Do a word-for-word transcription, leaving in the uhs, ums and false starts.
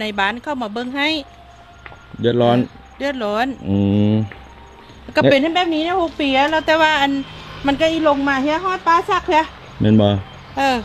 ในบ้านเข้ามาเบิ้งให้เดือดร้อนเดือดร้อนอืมก็เป็นให้แบบนี้นะหกปีแล้วแต่ว่าอันมันก็อีลงมาเฮียฮอดป้าซักเลยเมนบอเออ